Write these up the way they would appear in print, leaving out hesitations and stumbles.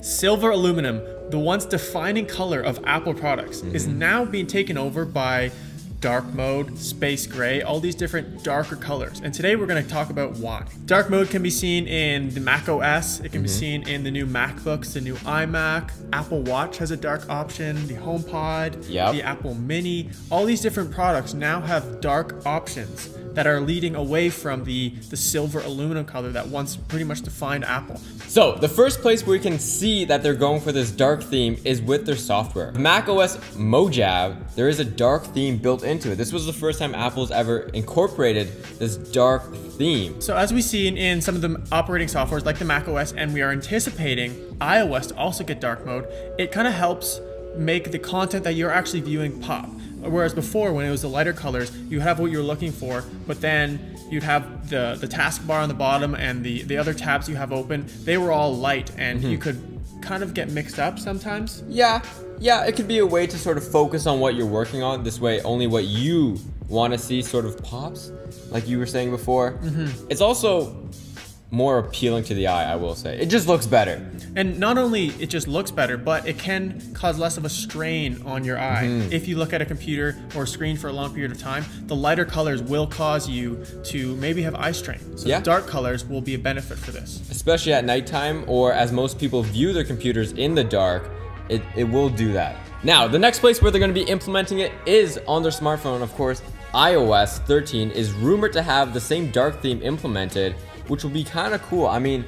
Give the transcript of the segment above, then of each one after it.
Silver aluminum, the once defining color of Apple products, is now being taken over by dark mode, space gray, all these different darker colors. And today we're going to talk about why. Dark mode can be seen in the macOS. It can be seen in the new MacBooks, the new iMac. Apple Watch has a dark option, the HomePod, the Apple Mini. All these different products now have dark options that are leading away from the silver aluminum color that once pretty much defined Apple. So the first place where you can see that they're going for this dark theme is with their software. macOS Mojave, there is a dark theme built into it. This was the first time Apple's ever incorporated this dark theme. So as we've seen in some of the operating softwares like the macOS, and we are anticipating iOS to also get dark mode, it kind of helps make the content that you're actually viewing pop. Whereas before, when it was the lighter colors, you have what you're looking for, but then you'd have the taskbar on the bottom and the other tabs you have open, they were all light, and you could kind of get mixed up sometimes. Yeah, it could be a way to sort of focus on what you're working on. This way, only what you want to see sort of pops, like you were saying before. It's also more appealing to the eye, I will say. It just looks better. And not only it just looks better, but it can cause less of a strain on your eye. If you look at a computer or a screen for a long period of time, the lighter colors will cause you to maybe have eye strain. So the dark colors will be a benefit for this. Especially at nighttime, or as most people view their computers in the dark, it will do that. Now, the next place where they're going to be implementing it is on their smartphone, of course. iOS 13 is rumored to have the same dark theme implemented, which will be kind of cool. I mean,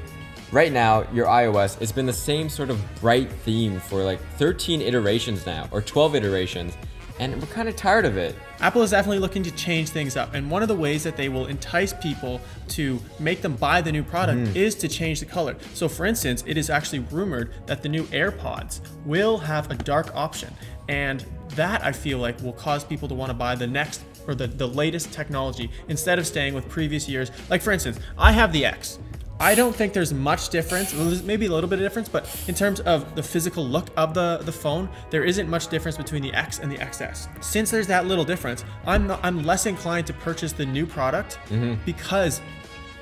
right now, your iOS, it's been the same sort of bright theme for like 13 iterations now, or 12 iterations, and we're kind of tired of it. Apple is definitely looking to change things up, and one of the ways that they will entice people to make them buy the new product is to change the color. So for instance, it is actually rumored that the new Air Pods will have a dark option, and that I feel like will cause people to want to buy the next or the latest technology instead of staying with previous years. Like for instance, I have the X. I don't think there's much difference. Well, there's maybe a little bit of difference, but in terms of the physical look of the phone, there isn't much difference between the X and the XS. Since there's that little difference, I'm less inclined to purchase the new product because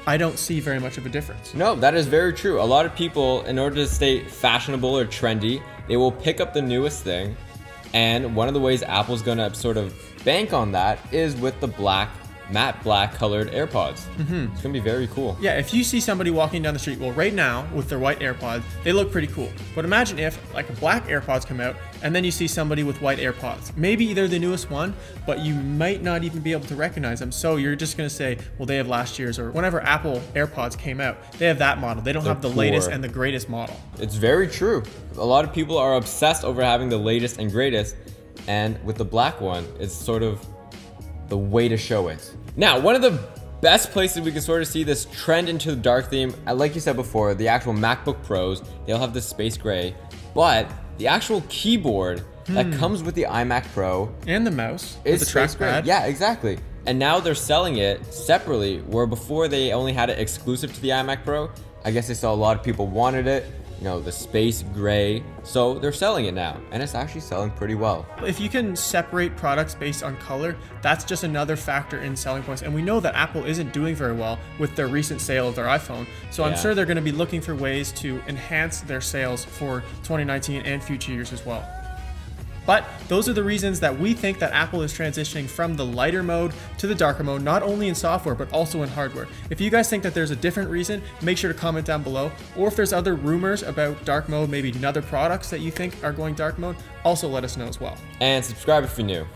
I don't see very much of a difference. No, that is very true. A lot of people, in order to stay fashionable or trendy, they will pick up the newest thing. And one of the ways Apple's gonna sort of bank on that is with the matte black colored AirPods. It's gonna be very cool. Yeah, if you see somebody walking down the street, well, right now with their white AirPods, they look pretty cool. But imagine if like black AirPods come out, and then you see somebody with white AirPods. Maybe they're the newest one, but you might not even be able to recognize them. So you're just gonna say, well, they have last year's, or whenever Apple AirPods came out, they have that model. They don't have the latest and the greatest model. It's very true. A lot of people are obsessed over having the latest and greatest, and with the black one, it's sort of the way to show it. Now, one of the best places we can sort of see this trend into the dark theme, like you said before, the actual MacBook Pros, they'll have this space gray, but the actual keyboard that comes with the iMac Pro and the mouse is the trackpad. Yeah, exactly. And now they're selling it separately, where before they only had it exclusive to the iMac Pro. I guess they saw a lot of people wanted it, you know, the space gray, so they're selling it now, and it's actually selling pretty well. If you can separate products based on color, that's just another factor in selling points, and we know that Apple isn't doing very well with their recent sale of their iPhone, so I'm sure they're going to be looking for ways to enhance their sales for 2019 and future years as well. But those are the reasons that we think that Apple is transitioning from the lighter mode to the darker mode, not only in software, but also in hardware. If you guys think that there's a different reason, make sure to comment down below. Or if there's other rumors about dark mode, maybe other products that you think are going dark mode, also let us know as well. And subscribe if you're new.